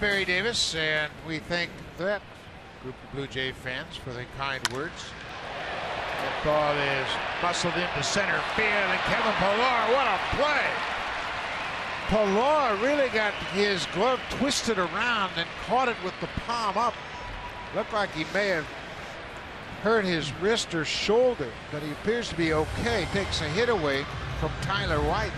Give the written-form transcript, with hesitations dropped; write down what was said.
Barry Davis, and we thank that group of Blue Jay fans for the kind words. That ball is muscled into center field, and Kevin Pillar, what a play! Pillar really got his glove twisted around and caught it with the palm up. Looked like he may have hurt his wrist or shoulder, but he appears to be okay. Takes a hit away from Tyler White.